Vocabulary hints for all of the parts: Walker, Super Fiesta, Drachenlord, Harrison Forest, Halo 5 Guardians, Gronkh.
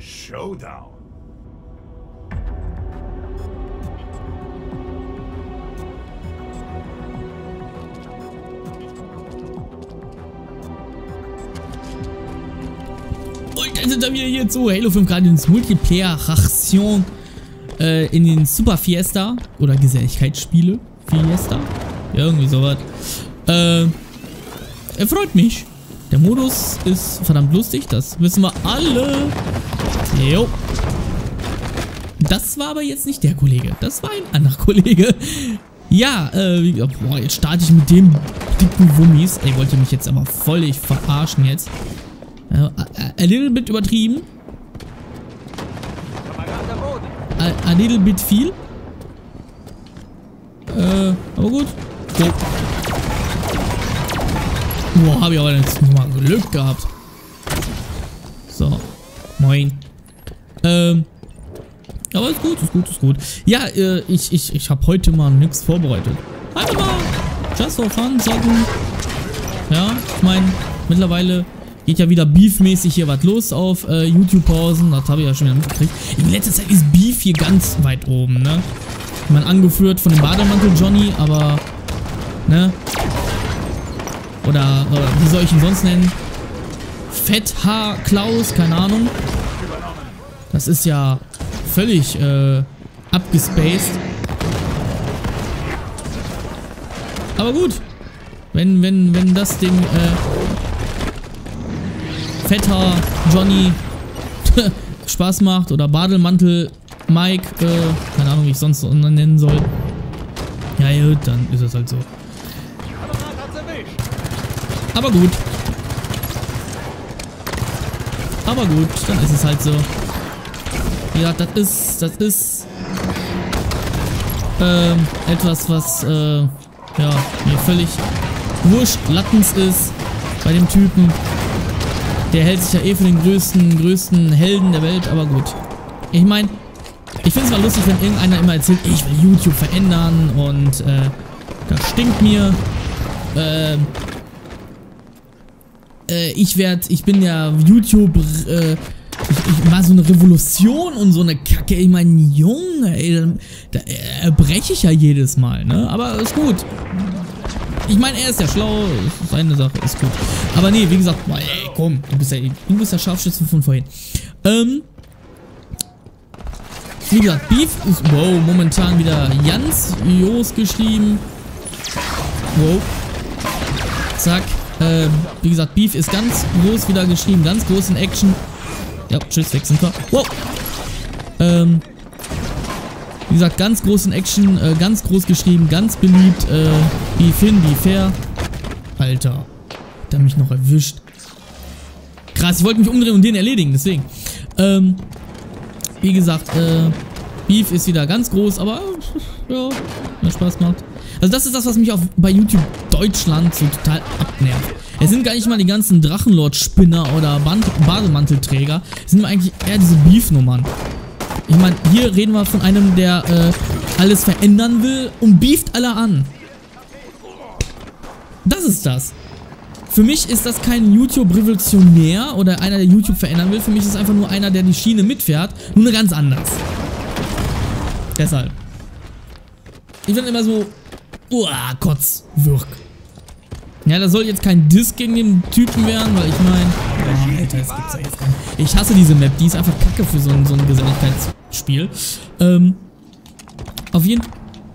Showdown. Und dann sind wir wieder hier zu Halo 5 Guardians Multiplayer-Ration in den Super Fiesta oder Geselligkeitsspiele. Fiesta? Ja, irgendwie sowas. Er freut mich. Der Modus ist verdammt lustig, das wissen wir alle. Jo. Das war aber jetzt nicht der Kollege. Das war ein anderer Kollege. Ja, boah, jetzt starte ich mit dem dicken Wummis. Ey, wollt ihr mich jetzt aber völlig verarschen jetzt? A little bit übertrieben. A little bit viel. Aber gut. So. Boah, habe ich aber jetzt mal Glück gehabt. So. Moin. Aber ist gut, ist gut, ist gut. Ja, ich habe heute mal nichts vorbereitet. Einfach mal just for fun zocken. Ja, ich meine, mittlerweile geht ja wieder beefmäßig hier was los auf YouTube-Pausen. Das habe ich ja schon wieder mitgekriegt. In letzter Zeit ist Beef hier ganz weit oben, ne? Ich meine, angeführt von dem Bademantel Johnny, aber, ne? Oder wie soll ich ihn sonst nennen? Fetthaar Klaus, keine Ahnung. Das ist ja völlig abgespaced. Aber gut. Wenn das den Fetthaar Johnny Spaß macht oder Badelmantel Mike, keine Ahnung, wie ich sonst nennen soll. Ja, gut, dann ist es halt so. Aber gut. Aber gut, dann ist es halt so. Ja, das ist etwas, was ja, mir völlig wurscht Lattens ist bei dem Typen. Der hält sich ja eh für den größten Helden der Welt, aber gut. Ich meine, ich finde es mal lustig, wenn irgendeiner immer erzählt, ich will YouTube verändern und das stinkt mir. Ich bin ja YouTube, ich war so eine Revolution und so eine Kacke, ich meine, Junge, ey, da erbreche ich ja jedes Mal, ne, aber ist gut. Ich meine, er ist ja schlau, seine Sache ist gut. Aber nee, wie gesagt, boah, ey, komm, du bist ja Scharfschützen von vorhin. Wie gesagt, Beef ist, wow, momentan wieder Jans, Jos geschrieben. Wow. Zack. Wie gesagt, Beef ist ganz groß wieder geschrieben, ganz groß in Action. Ja, tschüss, weg sind wir. Wow. Wie gesagt, ganz groß in Action, ganz groß geschrieben, ganz beliebt. Wie Finn, wie fair. Alter, der mich noch erwischt. Krass, ich wollte mich umdrehen und den erledigen, deswegen. Wie gesagt, Beef ist wieder ganz groß, aber ja, wenn Spaß macht. Also das ist das, was mich auch bei YouTube Deutschland so total abnervt. Es sind gar nicht mal die ganzen Drachenlord-Spinner oder Bademantelträger. Es sind eigentlich eher diese Beef-Nummern. Ich meine, hier reden wir von einem, der alles verändern will und beeft alle an. Das ist das. Für mich ist das kein YouTube-Revolutionär oder einer, der YouTube verändern will. Für mich ist es einfach nur einer, der die Schiene mitfährt. Nur eine ganz anders. Deshalb. Ich bin immer so... Uah, Kotzwürg. Ja, das soll jetzt kein Diss gegen den Typen werden, weil ich meine... Alter, das gibt's ja jetzt gar nicht. Ich hasse diese Map, die ist einfach kacke für so ein Geselligkeitsspiel. Auf jeden Fall...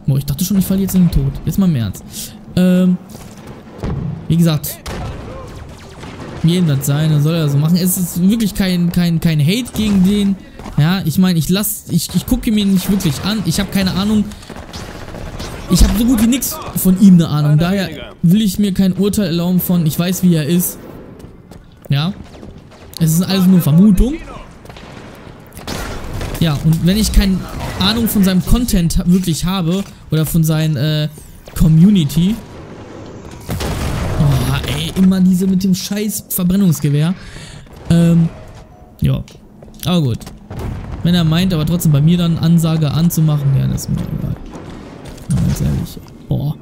Boah, ich dachte schon, ich falle jetzt in den Tod. Jetzt mal im Ernst. Wie gesagt... Jedem das sein, dann soll er so machen. Es ist wirklich kein Hate gegen den. Ja, ich meine, ich gucke mir nicht wirklich an. Ich habe keine Ahnung... Ich habe so gut wie nichts von ihm eine Ahnung. Daher will ich mir kein Urteil erlauben von, ich weiß, wie er ist. Ja. Es ist alles nur Vermutung. Ja, und wenn ich keine Ahnung von seinem Content wirklich habe, oder von seinen, Community. Oh, ey, immer diese mit dem scheiß Verbrennungsgewehr. Ja. Aber gut. Wenn er meint, aber trotzdem bei mir dann Ansage anzumachen, ja, das ist mir egal. Ganz ehrlich. Boah.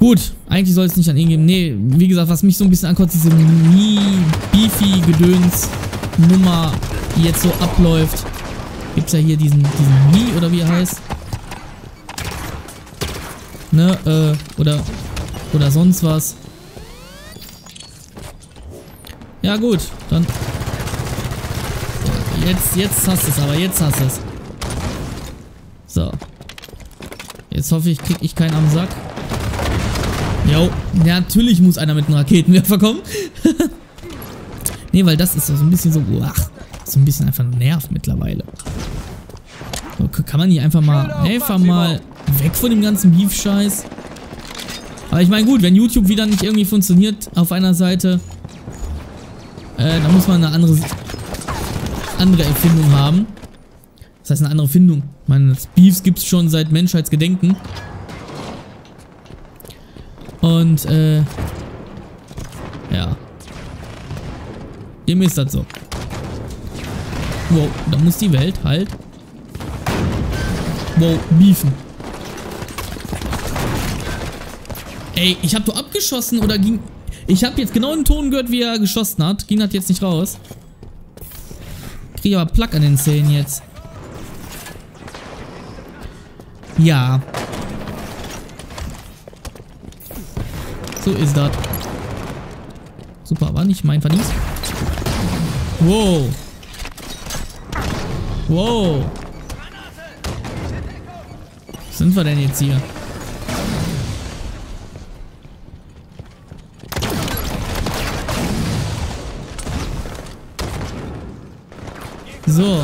Gut, eigentlich soll es nicht an ihn geben. Nee, wie gesagt, was mich so ein bisschen ankotzt, diese Mie-Beefy-Gedöns-Nummer die jetzt so abläuft. Gibt's ja hier diesen Mii oder wie er heißt. Ne, oder sonst was. Ja gut, dann. Jetzt hast du es, aber jetzt hast du es. So. Jetzt hoffe ich, krieg ich keinen am Sack. Jo, natürlich muss einer mit einem Raketenwerfer kommen. Ne, weil das ist so ein bisschen so, ach, so ein bisschen einfach nervt mittlerweile. So, kann man hier einfach mal weg von dem ganzen Beef-Scheiß. Aber ich meine, gut, wenn YouTube wieder nicht irgendwie funktioniert auf einer Seite, dann muss man eine andere Erfindung haben. Das heißt, eine andere Erfindung. Ich meine, das Beefs gibt es schon seit Menschheitsgedenken. Und, ja. Dem ist das so. Wow, da muss die Welt halt. Wow, beefen. Ey, ich hab doch abgeschossen oder ging... Ich hab jetzt genau den Ton gehört, wie er geschossen hat. Ging das jetzt nicht raus. Krieg aber Plack an den Zähnen jetzt. Ja. So ist das. Super, war nicht mein Verdienst. Wow. Wow. Wo sind wir denn jetzt hier? So.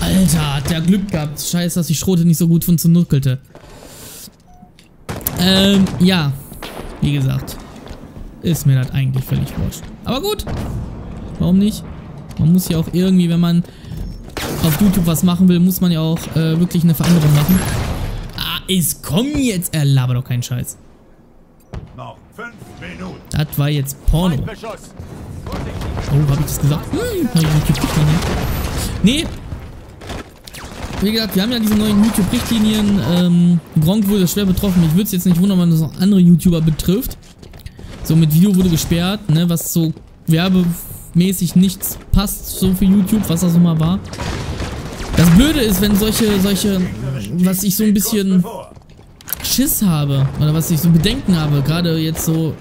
Alter, hat der Glück gehabt. Scheiße, dass die Schrote nicht so gut funktionierte. Ja. Wie gesagt. Ist mir das eigentlich völlig wurscht. Aber gut. Warum nicht? Man muss ja auch irgendwie, wenn man auf YouTube was machen will, muss man ja auch wirklich eine Veränderung machen. Ah, es kommt jetzt. Er labert doch keinen Scheiß. Noch 5 Minuten. Das war jetzt Porno. Oh, hab ich das gesagt? Nee. Wie gesagt, wir haben ja diese neuen YouTube-Richtlinien. Gronkh wurde schwer betroffen. Ich würde es jetzt nicht wundern, wenn das noch andere YouTuber betrifft. So, mit Video wurde gesperrt, ne, was so werbemäßig nichts passt, so für YouTube, was das immer war. Das Blöde ist, wenn solche, was ich so ein bisschen Schiss habe, oder was ich so Bedenken habe, gerade jetzt so,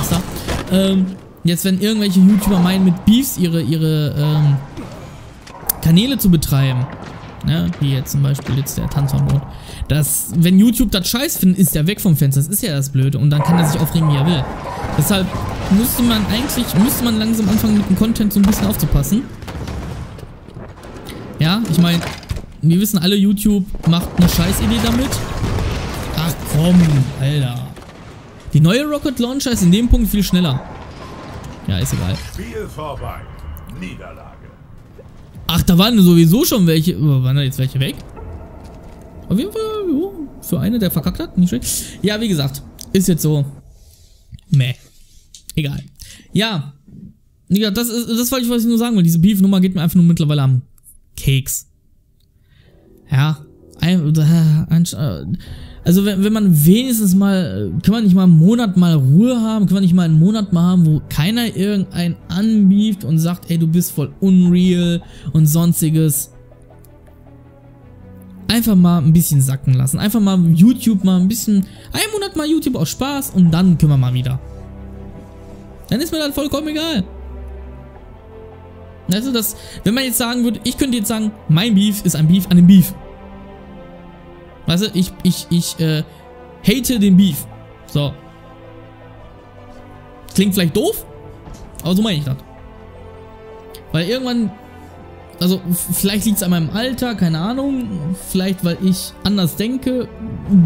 was da, jetzt wenn irgendwelche YouTuber meinen, mit Beefs ihre Kanäle zu betreiben, ne, wie jetzt zum Beispiel jetzt der Tanzverbot. Das, wenn YouTube das scheiß findet, ist er weg vom Fenster. Das ist ja das Blöde. Und dann kann er sich aufregen, wie er will. Deshalb müsste man langsam anfangen, mit dem Content so ein bisschen aufzupassen. Ja, ich meine, wir wissen alle, YouTube macht eine Scheißidee damit. Ach komm, Alter. Die neue Rocket Launcher ist in dem Punkt viel schneller. Ja, ist egal. Spiel vorbei. Niederlage. Ach, da waren sowieso schon welche. Waren da jetzt welche weg? Auf jeden Fall, jo, für eine, der verkackt hat, nicht schlecht. Ja, wie gesagt, ist jetzt so. Meh. Egal. Ja. Ja, das wollte ich, was ich nur sagen will. Diese Beef-Nummer geht mir einfach nur mittlerweile am Keks. Ja. Also, wenn man wenigstens mal, kann man nicht mal einen Monat mal Ruhe haben, kann man nicht mal einen Monat mal haben, wo keiner irgendeinen anbieft und sagt, ey, du bist voll unreal und sonstiges. Einfach mal ein bisschen sacken lassen. Einfach mal YouTube mal ein bisschen... Einen Monat mal YouTube aus Spaß und dann können wir mal wieder. Dann ist mir dann vollkommen egal. Also das... Wenn man jetzt sagen würde... Ich könnte jetzt sagen, mein Beef ist ein Beef an dem Beef. Weißt du, ich hate den Beef. So. Klingt vielleicht doof, aber so meine ich das. Weil irgendwann... Also, vielleicht liegt es an meinem Alter, keine Ahnung. Vielleicht, weil ich anders denke.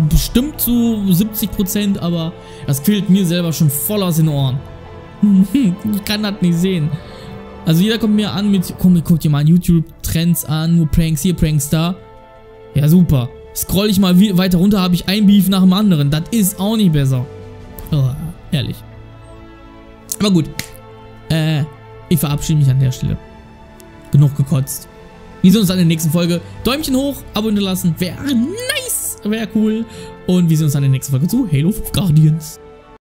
Bestimmt zu 70%, aber das quillt mir selber schon voll aus den Ohren. Ich kann das nicht sehen. Also, jeder kommt mir an mit, komm, guck dir mal YouTube-Trends an, nur Pranks hier, Pranks da. Ja, super. Scroll ich mal weiter runter, habe ich ein Beef nach dem anderen. Das ist auch nicht besser. Oh, ehrlich. Aber gut. Ich verabschiede mich an der Stelle. Genug gekotzt. Wir sehen uns dann in der nächsten Folge. Däumchen hoch, Abo hinterlassen. Wäre nice. Wäre cool. Und wir sehen uns dann in der nächsten Folge zu Halo 5 Guardians.